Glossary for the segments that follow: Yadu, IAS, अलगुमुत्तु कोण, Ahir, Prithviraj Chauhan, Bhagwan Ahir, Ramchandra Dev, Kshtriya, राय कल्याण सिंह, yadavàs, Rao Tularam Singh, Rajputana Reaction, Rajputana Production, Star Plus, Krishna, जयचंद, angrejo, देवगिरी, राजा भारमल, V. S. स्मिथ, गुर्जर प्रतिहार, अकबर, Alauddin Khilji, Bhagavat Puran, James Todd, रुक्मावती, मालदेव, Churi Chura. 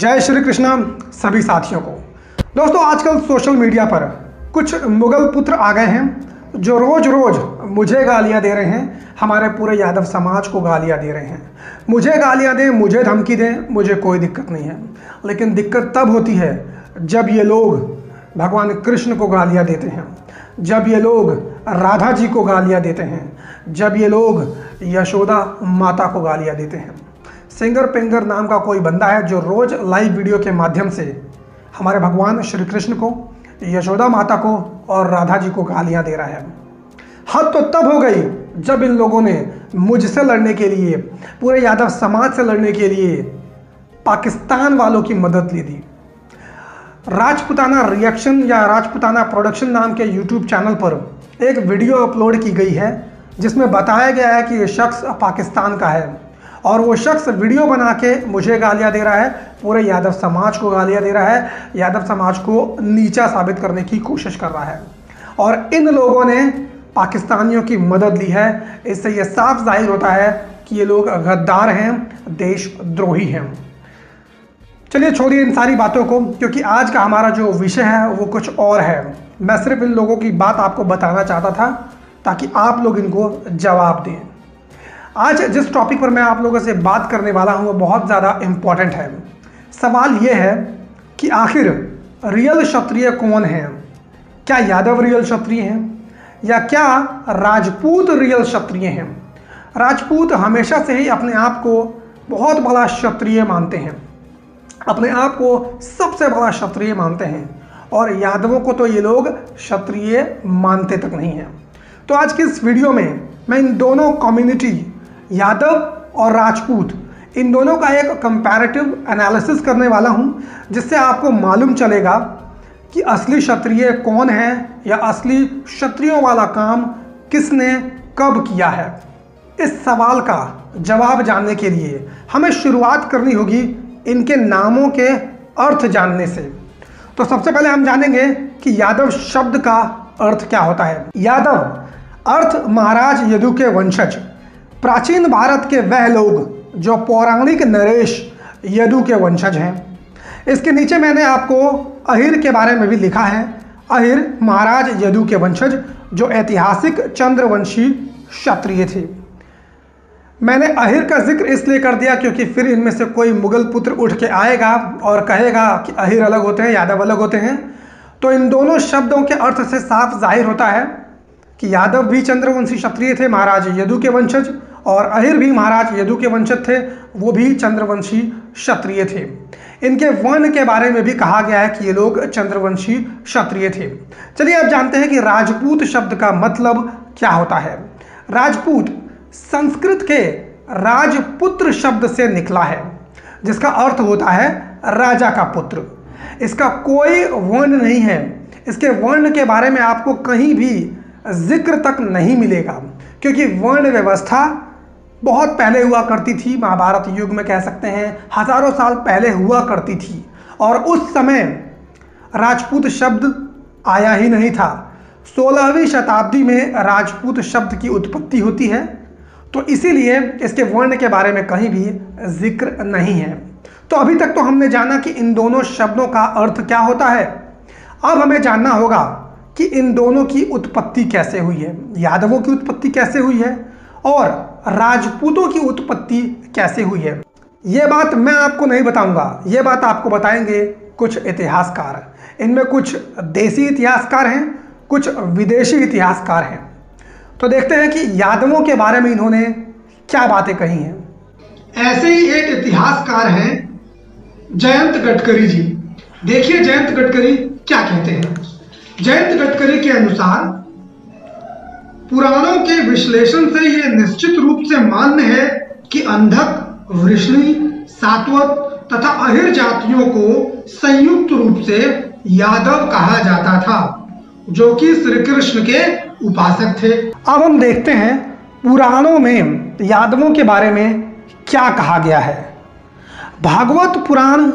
जय श्री कृष्णा सभी साथियों को। दोस्तों, आजकल सोशल मीडिया पर कुछ मुगल पुत्र आ गए हैं जो रोज़ रोज़ मुझे गालियां दे रहे हैं, हमारे पूरे यादव समाज को गालियां दे रहे हैं। मुझे गालियां दें, मुझे धमकी दें, मुझे कोई दिक्कत नहीं है, लेकिन दिक्कत तब होती है जब ये लोग भगवान कृष्ण को गालियाँ देते हैं, जब ये लोग राधा जी को गालियाँ देते हैं, जब ये लोग यशोदा माता को गालियाँ देते हैं। सिंगर पिंगर नाम का कोई बंदा है जो रोज़ लाइव वीडियो के माध्यम से हमारे भगवान श्री कृष्ण को, यशोदा माता को और राधा जी को गालियाँ दे रहा है। हद तो तब हो गई जब इन लोगों ने मुझसे लड़ने के लिए, पूरे यादव समाज से लड़ने के लिए पाकिस्तान वालों की मदद ली थी। राजपुताना रिएक्शन या राजपुताना प्रोडक्शन नाम के यूट्यूब चैनल पर एक वीडियो अपलोड की गई है जिसमें बताया गया है कि ये शख्स पाकिस्तान का है और वो शख्स वीडियो बना के मुझे गालियाँ दे रहा है, पूरे यादव समाज को गालियाँ दे रहा है, यादव समाज को नीचा साबित करने की कोशिश कर रहा है। और इन लोगों ने पाकिस्तानियों की मदद ली है। इससे ये साफ जाहिर होता है कि ये लोग गद्दार हैं, देशद्रोही हैं। चलिए छोड़िए इन सारी बातों को, क्योंकि आज का हमारा जो विषय है वो कुछ और है। मैं सिर्फ इन लोगों की बात आपको बताना चाहता था ताकि आप लोग इनको जवाब दें। आज जिस टॉपिक पर मैं आप लोगों से बात करने वाला हूँ वो बहुत ज़्यादा इम्पॉर्टेंट है। सवाल ये है कि आखिर रियल क्षत्रिय कौन है? क्या यादव रियल क्षत्रिय हैं या क्या राजपूत रियल क्षत्रिय हैं? राजपूत हमेशा से ही अपने आप को बहुत बड़ा क्षत्रिय मानते हैं, अपने आप को सबसे बड़ा क्षत्रिय मानते हैं, और यादवों को तो ये लोग क्षत्रिय मानते तक नहीं हैं। तो आज के इस वीडियो में मैं इन दोनों कम्युनिटी, यादव और राजपूत, इन दोनों का एक कंपैरेटिव एनालिसिस करने वाला हूँ, जिससे आपको मालूम चलेगा कि असली क्षत्रिय कौन है या असली क्षत्रियों वाला काम किसने कब किया है। इस सवाल का जवाब जानने के लिए हमें शुरुआत करनी होगी इनके नामों के अर्थ जानने से। तो सबसे पहले हम जानेंगे कि यादव शब्द का अर्थ क्या होता है। यादव अर्थ महाराज यदु के वंशज, प्राचीन भारत के वह लोग जो पौराणिक नरेश यदु के वंशज हैं। इसके नीचे मैंने आपको अहिर के बारे में भी लिखा है। अहिर महाराज यदु के वंशज जो ऐतिहासिक चंद्रवंशी क्षत्रिय थे। मैंने अहिर का जिक्र इसलिए कर दिया क्योंकि फिर इनमें से कोई मुगल पुत्र उठ के आएगा और कहेगा कि अहिर अलग होते हैं, यादव अलग होते हैं। तो इन दोनों शब्दों के अर्थ से साफ जाहिर होता है कि यादव भी चंद्रवंशी क्षत्रिय थे, महाराज यदु के वंशज, और अहिर भी महाराज यदु के वंशज थे, वो भी चंद्रवंशी क्षत्रिय थे। इनके वर्ण के बारे में भी कहा गया है कि ये लोग चंद्रवंशी क्षत्रिय थे। चलिए अब जानते हैं कि राजपूत शब्द का मतलब क्या होता है। राजपूत संस्कृत के राजपुत्र शब्द से निकला है, जिसका अर्थ होता है राजा का पुत्र। इसका कोई वर्ण नहीं है, इसके वर्ण के बारे में आपको कहीं भी जिक्र तक नहीं मिलेगा, क्योंकि वर्ण व्यवस्था बहुत पहले हुआ करती थी, महाभारत युग में कह सकते हैं हजारों साल पहले हुआ करती थी, और उस समय राजपूत शब्द आया ही नहीं था। 16वीं शताब्दी में राजपूत शब्द की उत्पत्ति होती है, तो इसीलिए इसके वर्ण के बारे में कहीं भी जिक्र नहीं है। तो अभी तक तो हमने जाना कि इन दोनों शब्दों का अर्थ क्या होता है। अब हमें जानना होगा कि इन दोनों की उत्पत्ति कैसे हुई है, यादवों की उत्पत्ति कैसे हुई है और राजपूतों की उत्पत्ति कैसे हुई है। ये बात मैं आपको नहीं बताऊंगा, ये बात आपको बताएंगे कुछ इतिहासकार। इनमें कुछ देसी इतिहासकार हैं, कुछ विदेशी इतिहासकार हैं। तो देखते हैं कि यादवों के बारे में इन्होंने क्या बातें कही हैं। ऐसे ही एक इतिहासकार हैं जयंत गडकरी जी। देखिए जयंत गडकरी क्या कहते हैं। जयंत गडकरी के अनुसार पुराणों के विश्लेषण से यह निश्चित रूप से मान्य है कि अंधक, वृष्णि, सातवत तथा अहिर जातियों को संयुक्त रूप से यादव कहा जाता था, जो कि श्री कृष्ण के उपासक थे। अब हम देखते हैं पुराणों में यादवों के बारे में क्या कहा गया है। भागवत पुराण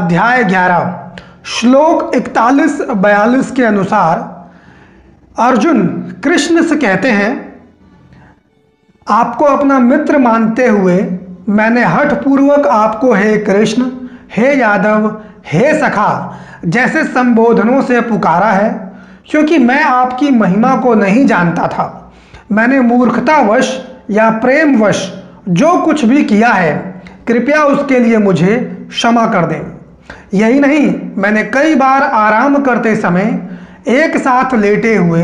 अध्याय 11 श्लोक 41-42 के अनुसार अर्जुन कृष्ण से कहते हैं, आपको अपना मित्र मानते हुए मैंने हठपूर्वक आपको हे कृष्ण हे यादव, हे सखा जैसे संबोधनों से पुकारा है, क्योंकि मैं आपकी महिमा को नहीं जानता था। मैंने मूर्खतावश या प्रेमवश जो कुछ भी किया है, कृपया उसके लिए मुझे क्षमा कर दें। यही नहीं, मैंने कई बार आराम करते समय एक साथ लेटे हुए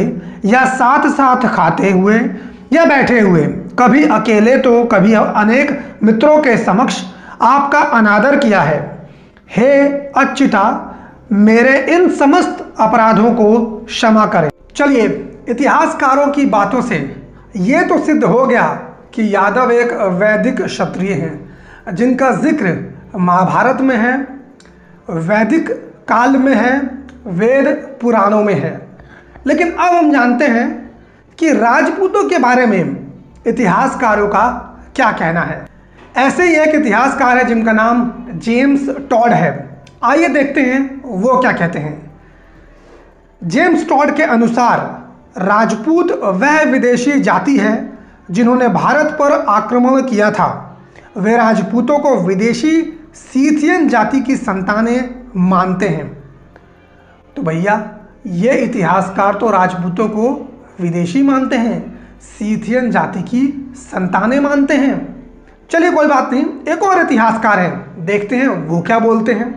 या साथ साथ खाते हुए या बैठे हुए, कभी अकेले तो कभी अनेक मित्रों के समक्ष आपका अनादर किया है। हे अच्युता, मेरे इन समस्त अपराधों को क्षमा करें। चलिए, इतिहासकारों की बातों से ये तो सिद्ध हो गया कि यादव एक वैदिक क्षत्रिय हैं, जिनका जिक्र महाभारत में है, वैदिक काल में है, वेद पुराणों में है। लेकिन अब हम जानते हैं कि राजपूतों के बारे में इतिहासकारों का क्या कहना है। ऐसे ही एक इतिहासकार है जिनका नाम जेम्स टॉड है। आइए देखते हैं वो क्या कहते हैं। जेम्स टॉड के अनुसार राजपूत वह विदेशी जाति है जिन्होंने भारत पर आक्रमण किया था। वे राजपूतों को विदेशी सीथियन जाति की संतानें मानते हैं। तो भैया, ये इतिहासकार तो राजपूतों को विदेशी मानते हैं, सीथियन जाति की संतानें मानते हैं। चलिए कोई बात नहीं, एक और इतिहासकार हैं, देखते हैं वो क्या बोलते हैं।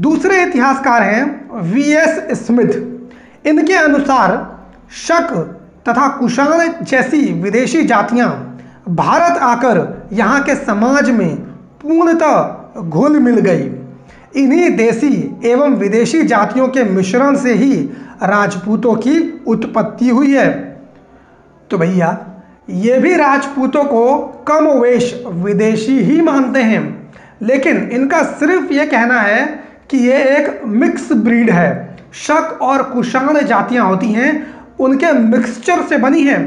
दूसरे इतिहासकार हैं V. S. स्मिथ। इनके अनुसार शक तथा कुषाण जैसी विदेशी जातियां भारत आकर यहाँ के समाज में पूर्णतः घुल मिल गई। इन्हीं देसी एवं विदेशी जातियों के मिश्रण से ही राजपूतों की उत्पत्ति हुई है। तो भैया, ये भी राजपूतों को कमोवेश विदेशी ही मानते हैं, लेकिन इनका सिर्फ ये कहना है कि ये एक मिक्स ब्रीड है। शक और कुषाण जातियां होती हैं, उनके मिक्सचर से बनी है,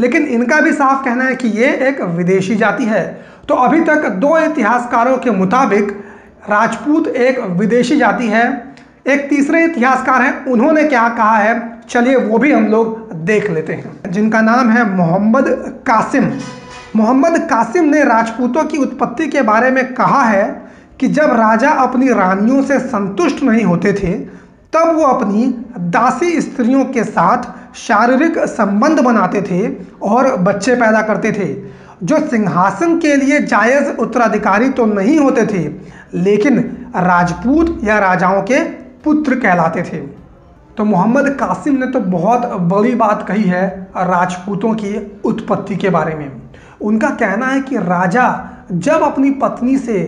लेकिन इनका भी साफ कहना है कि ये एक विदेशी जाति है। तो अभी तक दो इतिहासकारों के मुताबिक राजपूत एक विदेशी जाति है। एक तीसरे इतिहासकार हैं, उन्होंने क्या कहा है, चलिए वो भी हम लोग देख लेते हैं। जिनका नाम है मोहम्मद कासिम। मोहम्मद कासिम ने राजपूतों की उत्पत्ति के बारे में कहा है कि जब राजा अपनी रानियों से संतुष्ट नहीं होते थे, तब वो अपनी दासी स्त्रियों के साथ शारीरिक संबंध बनाते थे और बच्चे पैदा करते थे, जो सिंहासन के लिए जायज़ उत्तराधिकारी तो नहीं होते थे, लेकिन राजपूत या राजाओं के पुत्र कहलाते थे। तो मोहम्मद कासिम ने तो बहुत बड़ी बात कही है राजपूतों की उत्पत्ति के बारे में। उनका कहना है कि राजा जब अपनी पत्नी से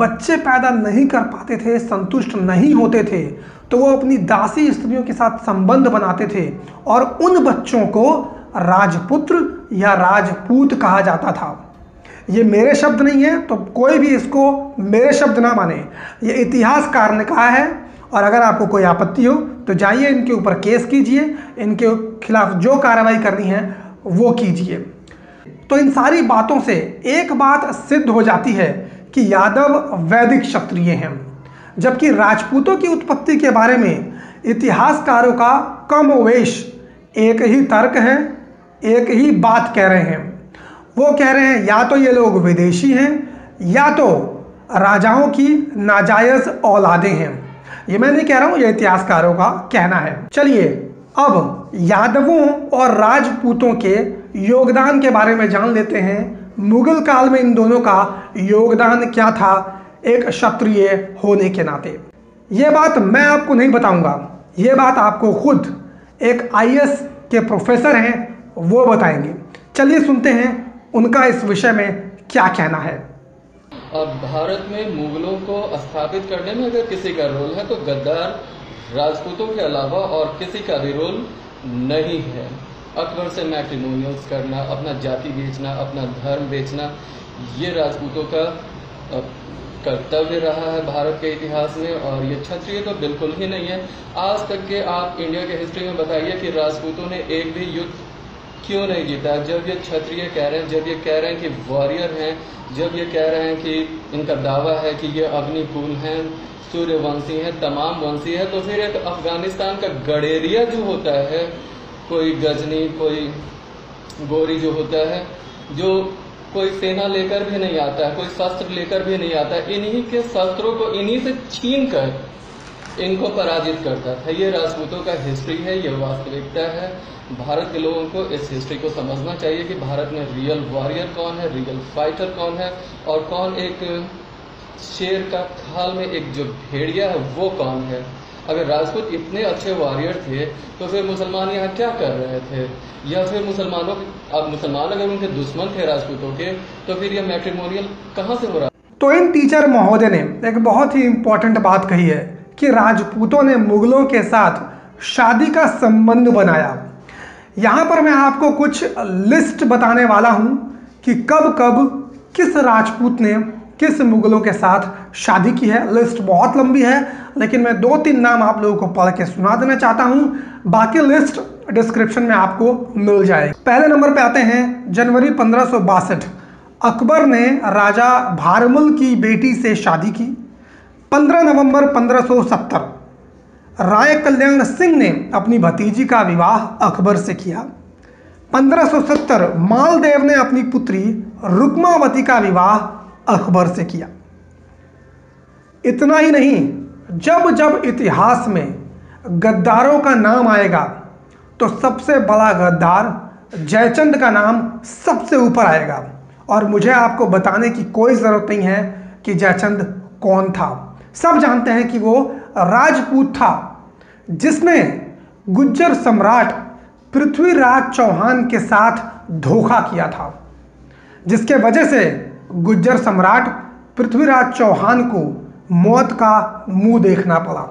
बच्चे पैदा नहीं कर पाते थे, संतुष्ट नहीं होते थे, तो वो अपनी दासी स्त्रियों के साथ संबंध बनाते थे और उन बच्चों को राजपुत्र या राजपूत कहा जाता था। ये मेरे शब्द नहीं है, तो कोई भी इसको मेरे शब्द ना माने, ये इतिहासकार ने कहा है। और अगर आपको कोई आपत्ति हो तो जाइए इनके ऊपर केस कीजिए, इनके खिलाफ जो कार्रवाई करनी है वो कीजिए। तो इन सारी बातों से एक बात सिद्ध हो जाती है कि यादव वैदिक क्षत्रिय हैं, जबकि राजपूतों की उत्पत्ति के बारे में इतिहासकारों का कमोवेश एक ही तर्क है, एक ही बात कह रहे हैं। वो कह रहे हैं या तो ये लोग विदेशी हैं या तो राजाओं की नाजायज़ औलादें हैं। ये मैं नहीं कह रहा हूँ, ये इतिहासकारों का कहना है। चलिए अब यादवों और राजपूतों के योगदान के बारे में जान लेते हैं। मुगल काल में इन दोनों का योगदान क्या था एक क्षत्रिय होने के नाते। ये बात मैं आपको नहीं बताऊँगा, ये बात आपको खुद एक IAS के प्रोफेसर हैं वो बताएंगे। चलिए सुनते हैं उनका इस विषय में क्या कहना है। अब भारत में मुगलों को स्थापित करने में अगर किसी का रोल है तो गद्दार राजपूतों के अलावा और किसी का भी रोल नहीं है। अकबर से मैट्रिमोनियल्स करना, अपना जाति बेचना, अपना धर्म बेचना, ये राजपूतों का कर्तव्य रहा है भारत के इतिहास में, और ये क्षत्रिय तो बिल्कुल ही नहीं है। आज तक के आप इंडिया के हिस्ट्री में बताइए कि राजपूतों ने एक भी युद्ध क्यों नहीं जीता। जब ये क्षत्रिय कह रहे हैं, जब ये कह रहे हैं कि वॉरियर हैं, जब ये कह रहे हैं कि इनका दावा है कि ये अग्निकूल हैं, सूर्यवंशी हैं, तमाम वंशी है, तो फिर एक अफगानिस्तान का गडेरिया जो होता है, कोई गजनी, कोई गोरी जो होता है, जो कोई सेना लेकर भी नहीं आता है, कोई शस्त्र लेकर भी नहीं आता है, इन्हीं के शस्त्रों को इन्हीं से छीन कर इनको पराजित करता था। ये राजपूतों का हिस्ट्री है, ये वास्तविकता है। भारत के लोगों को इस हिस्ट्री को समझना चाहिए कि भारत में रियल वॉरियर कौन है, रियल फाइटर कौन है, और कौन एक शेर का खाल में एक जो भेड़िया है वो कौन है। अगर राजपूत इतने अच्छे वॉरियर थे तो फिर मुसलमान यहाँ क्या कर रहे थे, या फिर मुसलमानों अब मुसलमान अगर उनके दुश्मन थे राजपूतों के तो फिर यह मैट्रिमोनियल कहाँ से हो रहा। तो इन टीचर महोदय ने एक बहुत ही इम्पोर्टेंट बात कही है कि राजपूतों ने मुगलों के साथ शादी का संबंध बनाया। यहाँ पर मैं आपको कुछ लिस्ट बताने वाला हूँ कि कब कब किस राजपूत ने किस मुगलों के साथ शादी की है। लिस्ट बहुत लंबी है, लेकिन मैं 2-3 नाम आप लोगों को पढ़ के सुना देना चाहता हूं, बाकी लिस्ट डिस्क्रिप्शन में आपको मिल जाएगी। पहले नंबर पे आते हैं जनवरी 1562, अकबर ने राजा भारमल की बेटी से शादी की। 15 नवंबर 1570 राय कल्याण सिंह ने अपनी भतीजी का विवाह अकबर से किया। 1570 मालदेव ने अपनी पुत्री रुक्मावती का विवाह अकबर से किया। इतना ही नहीं, जब जब इतिहास में गद्दारों का नाम आएगा तो सबसे बड़ा गद्दार जयचंद का नाम सबसे ऊपर आएगा, और मुझे आपको बताने की कोई ज़रूरत नहीं है कि जयचंद कौन था। सब जानते हैं कि वो राजपूत था, जिसने गुज्जर सम्राट पृथ्वीराज चौहान के साथ धोखा किया था, जिसके वजह से गुज्जर सम्राट पृथ्वीराज चौहान को मौत का मुंह देखना पड़ा।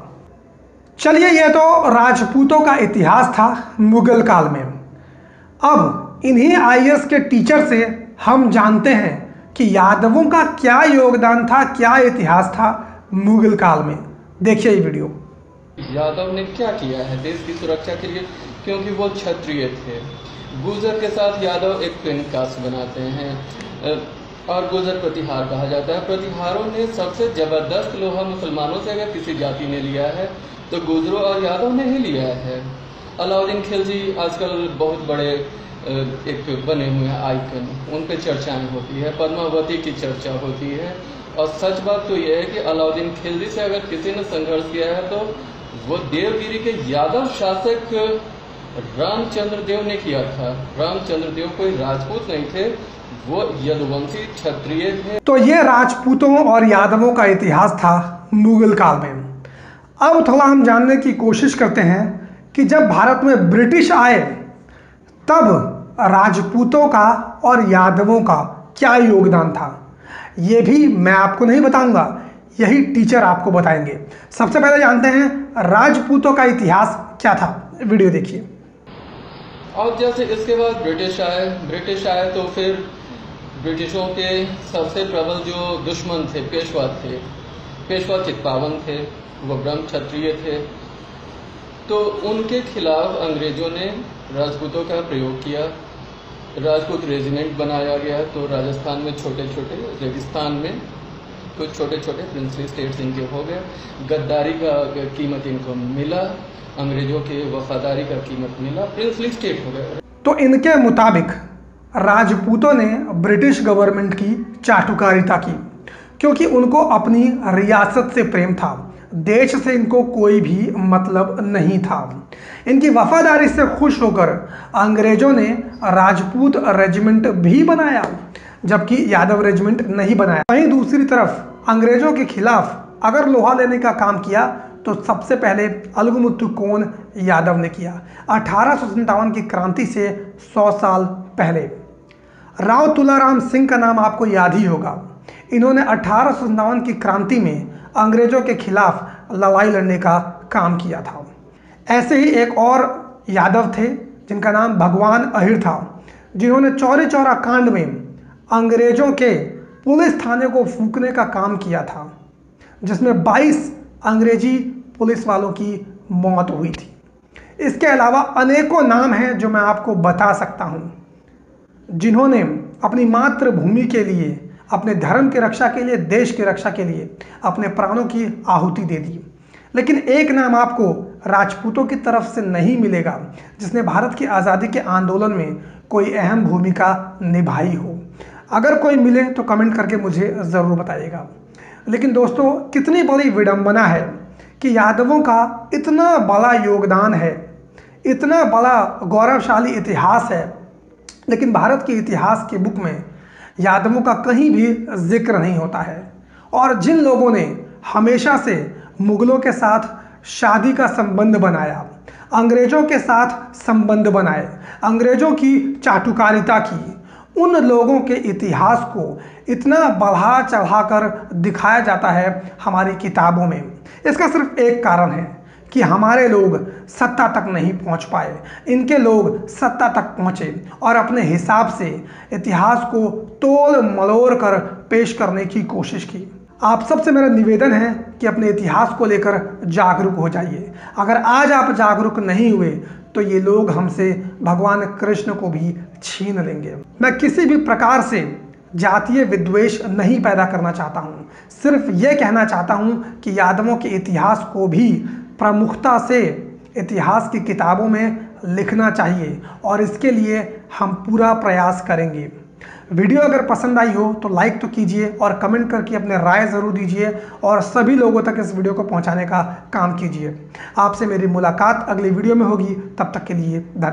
चलिए, यह तो राजपूतों का इतिहास था मुगल काल में। अब इन्हीं आईएएस के टीचर से हम जानते हैं कि यादवों का क्या योगदान था, क्या इतिहास था मुगल काल में। देखिए ये वीडियो। यादव ने क्या किया है देश की सुरक्षा के लिए, क्योंकि वो क्षत्रिय थे। गुर्जर के साथ यादव एक पेन कास्ट बनाते हैं और गुर्जर प्रतिहार कहा जाता है। प्रतिहारों ने सबसे जबरदस्त लोहा मुसलमानों से अगर किसी जाति ने लिया है तो गुर्जरों और यादव ने ही लिया है। अलाउद्दीन खिलजी आजकल बहुत बड़े एक बने हुए हैं आइकन, उन पर चर्चाएं होती है, पद्मावती की चर्चा होती है। और सच बात तो यह है कि अलाउद्दीन खिलजी से अगर किसी ने संघर्ष किया है तो वो देवगिरी के यादव शासक रामचंद्र देव ने किया था। रामचंद्र देव कोई राजपूत नहीं थे, वो यदुवंशी क्षत्रिय थे। तो ये राजपूतों और यादवों का इतिहास था मुगल काल में। अब थोड़ा हम जानने की कोशिश करते हैं कि जब भारत में ब्रिटिश आए तब राजपूतों का और यादवों का क्या योगदान था। ये भी मैं आपको नहीं बताऊंगा, यही टीचर आपको बताएंगे। सबसे पहले जानते हैं राजपूतों का इतिहास क्या था, वीडियो देखिए। और जैसे इसके बाद ब्रिटिश आए तो फिर ब्रिटिशों के सबसे प्रबल जो दुश्मन थे पेशवा चित्पावन थे, वो ब्रह्म क्षत्रिय थे। तो उनके खिलाफ अंग्रेजों ने राजपूतों का प्रयोग किया। राजपूत रेजिमेंट बनाया गया, तो राजस्थान में रेगिस्तान में कुछ छोटे छोटे प्रिंसली स्टेट्स इनके हो गए। गद्दारी का कीमत इनको मिला, अंग्रेजों के वफादारी का कीमत मिला, प्रिंसली स्टेट हो गए। तो इनके मुताबिक राजपूतों ने ब्रिटिश गवर्नमेंट की चाटुकारिता की, क्योंकि उनको अपनी रियासत से प्रेम था, देश से इनको कोई भी मतलब नहीं था। इनकी वफादारी से खुश होकर अंग्रेजों ने राजपूत रेजिमेंट भी बनाया, जबकि यादव रेजिमेंट नहीं बनाया। वहीं दूसरी तरफ अंग्रेजों के खिलाफ अगर लोहा लेने का काम किया तो सबसे पहले अलगुमुत्तु कोण यादव ने किया, 1857 की क्रांति से 100 साल पहले। राव तुलाराम सिंह का नाम आपको याद ही होगा। इन्होंने 1857 की क्रांति में अंग्रेजों के खिलाफ लड़ाई लड़ने का काम किया था। ऐसे ही एक और यादव थे जिनका नाम भगवान अहिर था, जिन्होंने चौरी चौरा कांड में अंग्रेजों के पुलिस थाने को फूंकने का काम किया था, जिसमें 22 अंग्रेजी पुलिस वालों की मौत हुई थी। इसके अलावा अनेकों नाम हैं जो मैं आपको बता सकता हूं, जिन्होंने अपनी मातृभूमि के लिए, अपने धर्म की रक्षा के लिए, देश की रक्षा के लिए अपने प्राणों की आहुति दे दी। लेकिन एक नाम आपको राजपूतों की तरफ से नहीं मिलेगा जिसने भारत की आज़ादी के आंदोलन में कोई अहम भूमिका निभाई हो। अगर कोई मिले तो कमेंट करके मुझे ज़रूर बताइएगा। लेकिन दोस्तों, कितनी बड़ी विडंबना है कि यादवों का इतना बड़ा योगदान है, इतना बड़ा गौरवशाली इतिहास है, लेकिन भारत के इतिहास के बुक में यादवों का कहीं भी जिक्र नहीं होता है। और जिन लोगों ने हमेशा से मुग़लों के साथ शादी का संबंध बनाया, अंग्रेज़ों के साथ संबंध बनाए, अंग्रेज़ों की चाटुकारिता की, उन लोगों के इतिहास को इतना बढ़ा चढ़ा कर दिखाया जाता है हमारी किताबों में। इसका सिर्फ एक कारण है कि हमारे लोग सत्ता तक नहीं पहुंच पाए, इनके लोग सत्ता तक पहुंचे और अपने हिसाब से इतिहास को तोड़ मरोड़ कर पेश करने की कोशिश की। आप सबसे मेरा निवेदन है कि अपने इतिहास को लेकर जागरूक हो जाइए। अगर आज आप जागरूक नहीं हुए तो ये लोग हमसे भगवान कृष्ण को भी छीन लेंगे। मैं किसी भी प्रकार से जातीय विद्वेष नहीं पैदा करना चाहता हूँ, सिर्फ ये कहना चाहता हूँ कि यादवों के इतिहास को भी प्रमुखता से इतिहास की किताबों में लिखना चाहिए और इसके लिए हम पूरा प्रयास करेंगे। वीडियो अगर पसंद आई हो तो लाइक तो कीजिए और कमेंट करके अपने राय ज़रूर दीजिए और सभी लोगों तक इस वीडियो को पहुंचाने का काम कीजिए। आपसे मेरी मुलाकात अगले वीडियो में होगी, तब तक के लिए धन्यवाद।